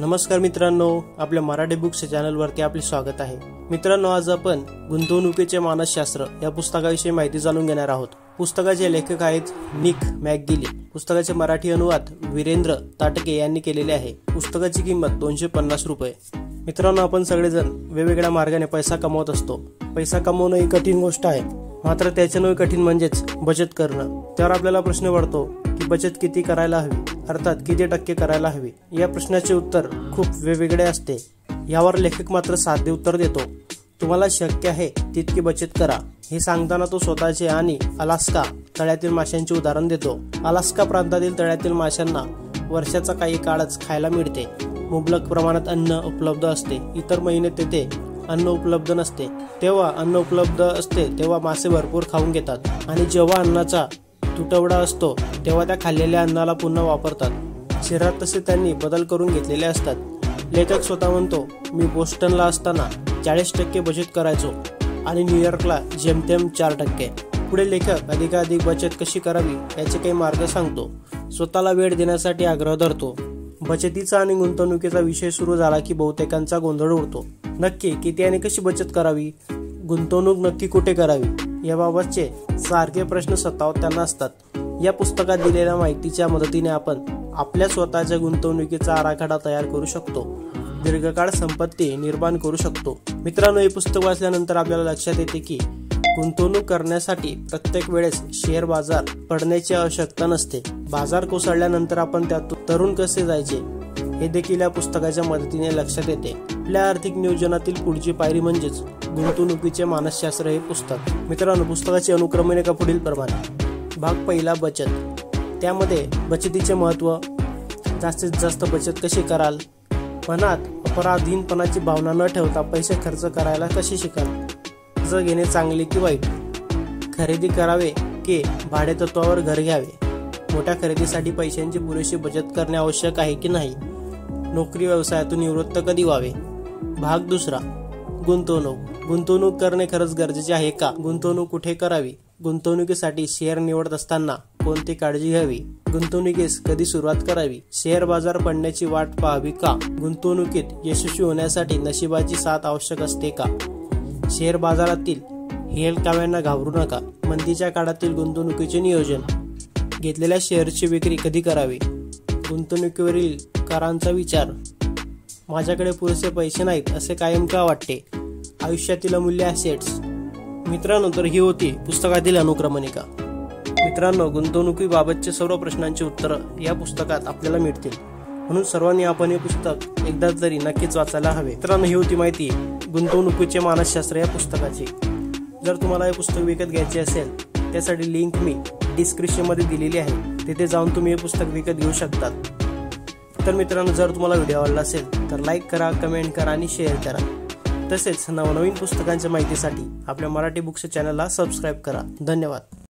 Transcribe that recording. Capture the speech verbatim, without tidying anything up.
नमस्कार मित्रांनो, आपल्या मराठी बुक्स चॅनलवरती आपले स्वागत आहे। मित्रांनो, आज आपण गुंतवणुकीचे मानसशास्त्र या पुस्तकाविषयी माहिती जाणून घेणार आहोत। पुस्तकाचे लेखक आहेत निक मॅकगिली। पुस्तकाचे मराठी अनुवाद वीरेंद्र ताटके यांनी केलेले आहे। पुस्तकाची किंमत दोनशे पन्नास रुपये। मित्रांनो, आपण सगळेजण वेगवेगळ्या मार्गाने पैसा कमवत असतो। पैसा कमवणं ही कठीण गोष्ट आहे, मात्र त्याच्यानोय कठीण म्हणजेच बचत करणं। त्यावर आपल्याला प्रश्न पडतो की बचत किती करायला हवी, अर्थात किती टक्के करायला हवी। या प्रश्नाचे उत्तर खूप वेगवेगळे असते। यावर लेखक मात्र साधे उत्तर देतो, तुम्हाला शक्य आहे तितकी बचत करा। हे सांगताना तो स्वतःचे आणि अलास्का तळ्यातील माशांचे उदाहरण देतो। अलास्का प्रांतातील तळ्यातील माशांना वर्षाचा काही काळच खायला मिळते। मुबलक प्रमाणात अन्न उपलब्ध असते, इतर महिने तेथे अन्न उपलब्ध नसते। तेव्हा अन्न उपलब्ध असते तेव्हा मासे भरपूर खाऊन घेतात आणि जेव्हा अन्नाचा तुटवडा असतो तेव्हा त्या खाल्लेल्या अन्नाला पुन्हा वापरतात। शरीरात तसे त्यांनी बदल करून घेतलेले असतात। लेखक स्वतः म्हणतो, मी बोस्टनला असताना चाळीस टक्के बचत करायचो आणि न्यूयॉर्कला जेमतेम चार टक्के। पुढे लेखक अधिकाधिक बचत कशी करावी याचे काही मार्ग सांगतो। स्वतःला वेळ देण्यासाठी आग्रह धरतो। बचतीचा आणि गुंतवणुकीचा विषय सुरू झाला की बहुतेकांचा गोंधळ उडतो। नक्की किती आणि कशी बचत करावी, गुंतवणूक नक्की कुठे करावी याबाबतचे सारखे प्रश्न सतावत त्यांना असतात। या पुस्तकात दिलेल्या माहितीच्या मदतीने आपण आपल्या स्वतःच्या गुंतवणुकीचा आराखडा तयार करू शकतो, दीर्घकाळ संपत्ती निर्माण करू शकतो। मित्रांनो, हे पुस्तक वाचल्यानंतर आपल्याला लक्षात येते की गुंतवणूक करण्यासाठी प्रत्येक वेळेस शेअर बाजार पडण्याची आवश्यकता नसते। बाजार कोसळल्यानंतर आपण त्यातून तरुण कसे जायचे हे देखील या पुस्तकाच्या मदतीने लक्षात येते। आपल्या आर्थिक नियोजनातील पुढची पायरी म्हणजेच गुंतवणुकीचे मानसशास्त्र हे पुस्तक। मित्रांनो, पुस्तकाची अनुक्रमणिका पुढील प्रमाणे। भाग पहिला, बचत। त्यामध्ये बचतीचे महत्त्व, जास्तीत जास्त बचत कशी कराल, मनात अपराधीनपणाची भावना न ठेवता पैसे खर्च करायला कसे शिकाल, कर्ज घेणे चांगले की वाईट, खरेदी करावे की भाडेतत्वावर घर घ्यावे, मोठ्या खरेदीसाठी पैशांची पुरेशी बचत करणे आवश्यक आहे की नाही, नोकरी व्यवसायातून निवृत्त कधी व्हावे। भाग दुसरा, गुंतवणूक। गुंतवणूक करणे खरंच गरजेचे आहे का, गुंतवणूक कुठे करावी, गुंतवणुकीसाठी शेअर निवडत असताना कोणती काळजी घ्यावी, गुंतवणुकीस कधी सुरुवात करावी, शेअर बाजार पडण्याची वाट पाहावी का, गुंतवणुकीत यशस्वी होण्यासाठी नशिबाची साथ आवश्यक असते का, शेअर बाजारातील हेलकाव्यांना घाबरू नका, मंदीच्या काळातील गुंतवणुकीचे नियोजन, घेतलेल्या शेअरची विक्री कधी करावी, गुंतवणुकीवरील करांचा विचार, माझ्याकडे पुरेसे पैसे नाहीत असे कायम का वाटते, आयुष्यातील अमूल्य ॲसेट्स। मित्रांनो, तर ही होती पुस्तकातील अनुक्रमणिका। मित्रांनो, गुंतवणुकीबाबतचे सर्व प्रश्नांची उत्तरं या पुस्तकात आपल्याला मिळतील, म्हणून सर्वांनी आपण हे पुस्तक एकदा तरी नक्कीच वाचायला हवे। मित्रांनो, ही होती माहिती गुंतवणुकीचे मानसशास्त्र या पुस्तकाची। जर तुम्हाला हे पुस्तक विकत घ्यायचे असेल, त्यासाठी लिंक मी डिस्क्रिप्शनमध्ये दिलेली आहे, तिथे जाऊन तुम्ही हे पुस्तक विकत घेऊ शकतात। तर मित्रांनो, जर तुम्हाला व्हिडिओ आवडला असेल तर लाईक करा, कमेंट करा आणि शेअर करा। तसेच नवनवीन पुस्तकांच्या माहितीसाठी आपल्या मराठी बुक्स चॅनलला सबस्क्राईब करा। धन्यवाद।